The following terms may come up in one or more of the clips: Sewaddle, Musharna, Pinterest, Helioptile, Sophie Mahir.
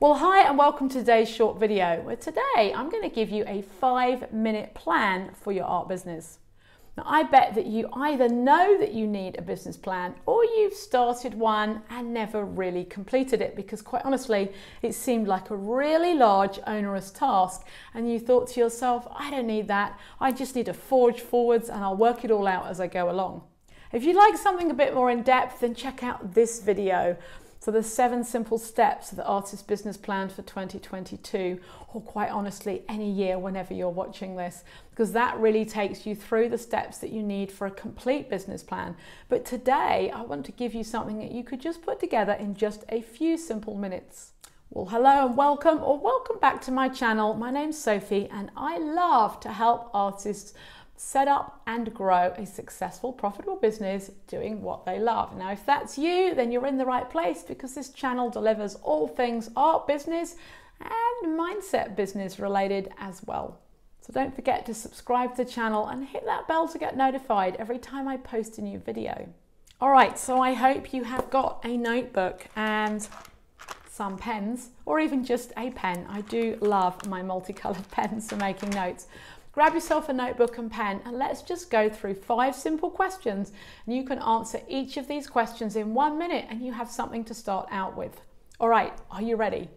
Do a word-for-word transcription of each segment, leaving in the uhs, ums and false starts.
Well, hi and welcome to today's short video, where today I'm going to give you a five minute plan for your art business. Now, I bet that you either know that you need a business plan or you've started one and never really completed it because, quite honestly, it seemed like a really large, onerous task and you thought to yourself, I don't need that, I just need to forge forwards and I'll work it all out as I go along. If you'd like something a bit more in depth, then check out this video. So the seven simple steps of the artist business plan for twenty twenty-two, or quite honestly any year whenever you're watching this, because that really takes you through the steps that you need for a complete business plan. But today I want to give you something that you could just put together in just a few simple minutes. Well, hello and welcome, or welcome back to my channel. My name's Sophie and I love to help artists set up and grow a successful, profitable business doing what they love. Now, if that's you, then you're in the right place because this channel delivers all things art business and mindset business related as well. So don't forget to subscribe to the channel and hit that bell to get notified every time I post a new video. All right, so I hope you have got a notebook and some pens, or even just a pen. I do love my multicolored pens for making notes. Grab yourself a notebook and pen and let's just go through five simple questions, and you can answer each of these questions in one minute and you have something to start out with. All right, are you ready?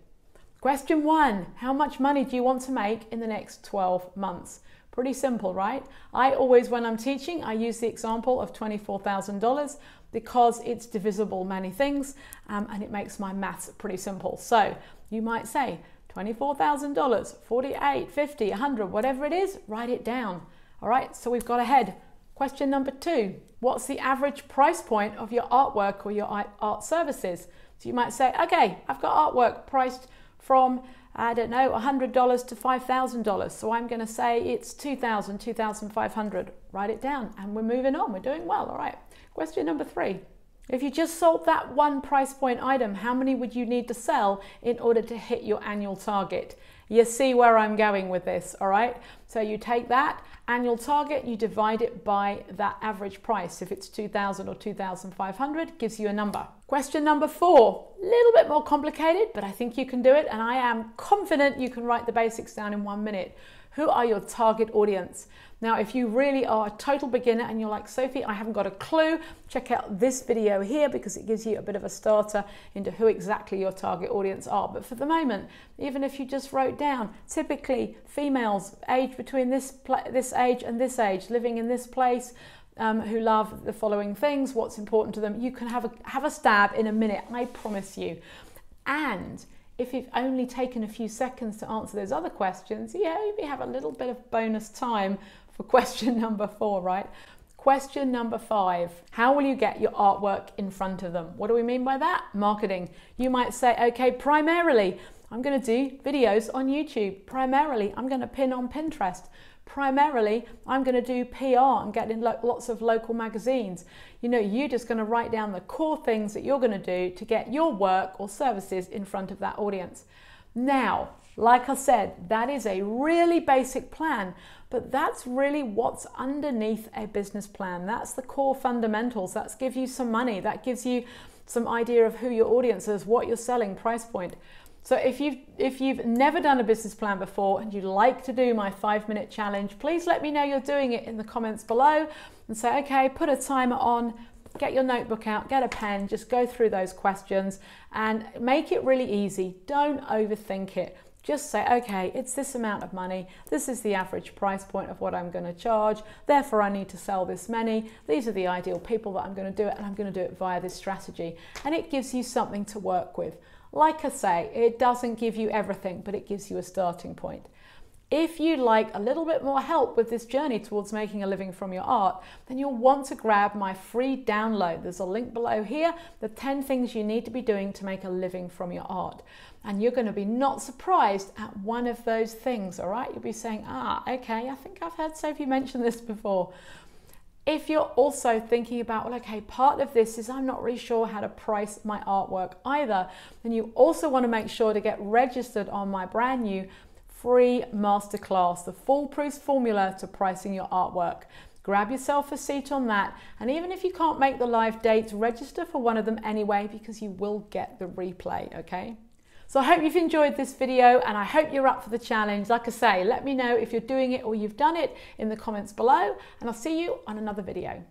Question one, how much money do you want to make in the next twelve months? Pretty simple, right? I always, when I'm teaching, I use the example of twenty-four thousand dollars because it's divisible many things um, and it makes my maths pretty simple. So you might say, twenty-four thousand dollars, forty-eight, fifty, one hundred, whatever it is, write it down. All right, so we've got ahead. Question number two, what's the average price point of your artwork or your art services? So you might say, okay, I've got artwork priced from, I don't know, one hundred dollars to five thousand dollars. So I'm gonna say it's two thousand, two thousand five hundred, write it down, and we're moving on, we're doing well, all right. Question number three, if you just sold that one price point item, how many would you need to sell in order to hit your annual target? You see where I'm going with this, all right? So you take that annual target, you divide it by that average price. If it's two thousand or two thousand five hundred, gives you a number. Question number four, a little bit more complicated, but I think you can do it, and I am confident you can write the basics down in one minute. Who are your target audience? Now, if you really are a total beginner and you're like, Sophie, I haven't got a clue, check out this video here because it gives you a bit of a starter into who exactly your target audience are. But for the moment, even if you just wrote down, typically females aged between this, this age and this age, living in this place, Um, who love the following things, what's important to them, you can have a, have a stab in a minute, I promise you. And if you've only taken a few seconds to answer those other questions, yeah, you may have a little bit of bonus time for question number four, right? Question number five, how will you get your artwork in front of them? What do we mean by that? Marketing. You might say, okay, primarily, I'm gonna do videos on YouTube. Primarily, I'm gonna pin on Pinterest. Primarily, I'm going to do P R and get in lots of local magazines. You know, you're just going to write down the core things that you're going to do to get your work or services in front of that audience. Now, like I said, that is a really basic plan, but that's really what's underneath a business plan. That's the core fundamentals. That's give you some money. That gives you some idea of who your audience is, what you're selling, price point. So if you've, if you've never done a business plan before and you'd like to do my five minute challenge, please let me know you're doing it in the comments below and say, okay, put a timer on, get your notebook out, get a pen, just go through those questions and make it really easy. Don't overthink it. Just say, okay, it's this amount of money. This is the average price point of what I'm going to charge. Therefore, I need to sell this many. These are the ideal people that I'm going to do it, and I'm going to do it via this strategy. And it gives you something to work with. Like I say, it doesn't give you everything, but it gives you a starting point. If you'd like a little bit more help with this journey towards making a living from your art, then you'll want to grab my free download. There's a link below here, the ten things you need to be doing to make a living from your art. And you're going to be not surprised at one of those things, all right? You'll be saying, ah, okay, I think I've heard Sophie mention this before. If you're also thinking about, well, okay, part of this is I'm not really sure how to price my artwork either, then you also want to make sure to get registered on my brand new free masterclass, the foolproof formula to pricing your artwork. Grab yourself a seat on that, and even if you can't make the live dates, register for one of them anyway because you will get the replay, okay? So I hope you've enjoyed this video and I hope you're up for the challenge. Like I say, let me know if you're doing it or you've done it in the comments below, and I'll see you on another video.